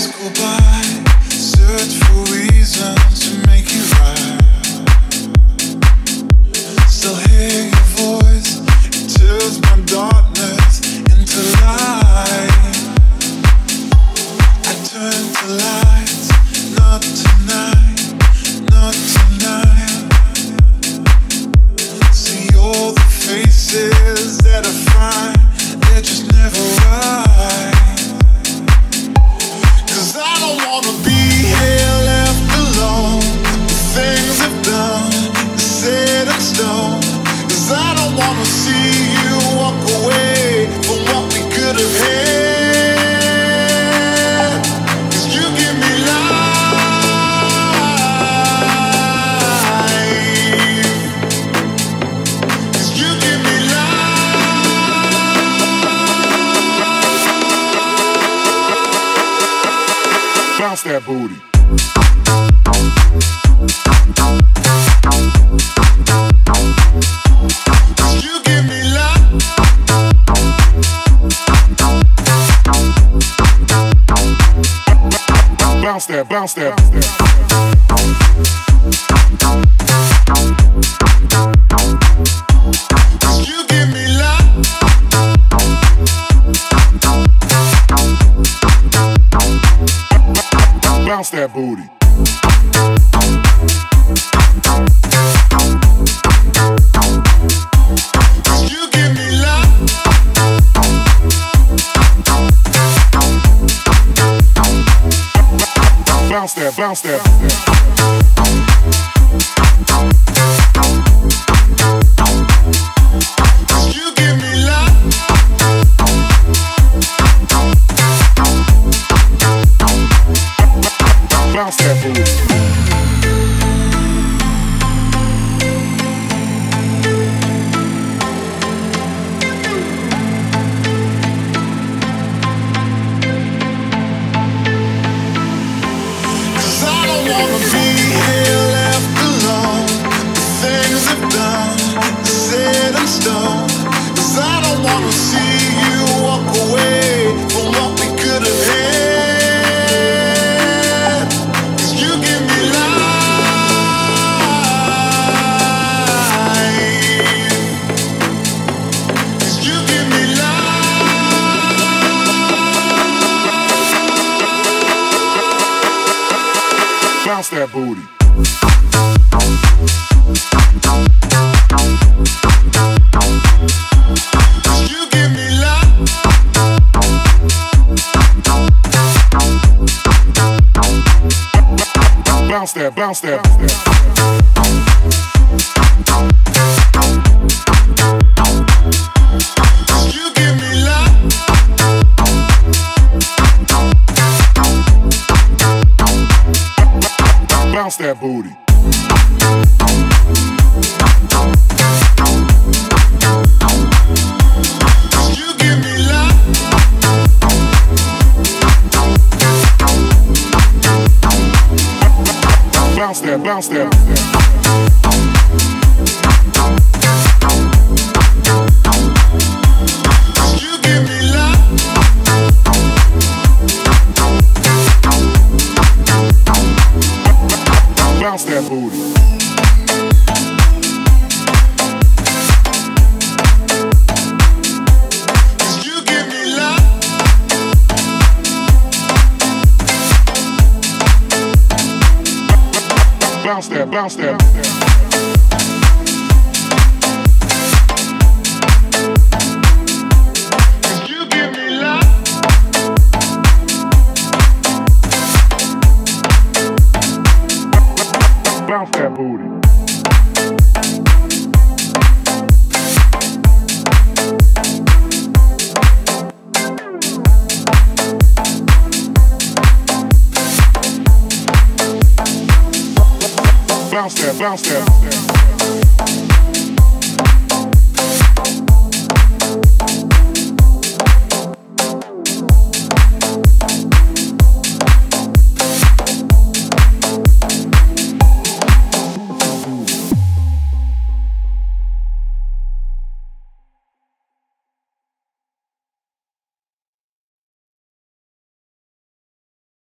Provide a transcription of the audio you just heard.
That booty. You give me love. Bounce that, bounce that, bounce that. You give me love. Bounce that booty. You give me love. Bounce that, bounce that, bounce that. You give me love. Bounce that booty. Cause I don't wanna be here left alone. The things I've done, set in stone. Cause I don't wanna see you walk away from what we could have had. Bounce that booty. You give me love. Bounce that, bounce that, bounce that. You give me love. Bounce that booty. You give me love. Bounce that, bounce that, bounce that. You give me love. Bounce that booty. Bounce that, bounce that, bounce that. 'Cause you give me love. Bounce that booty. Bounce that, bounce that, bounce that.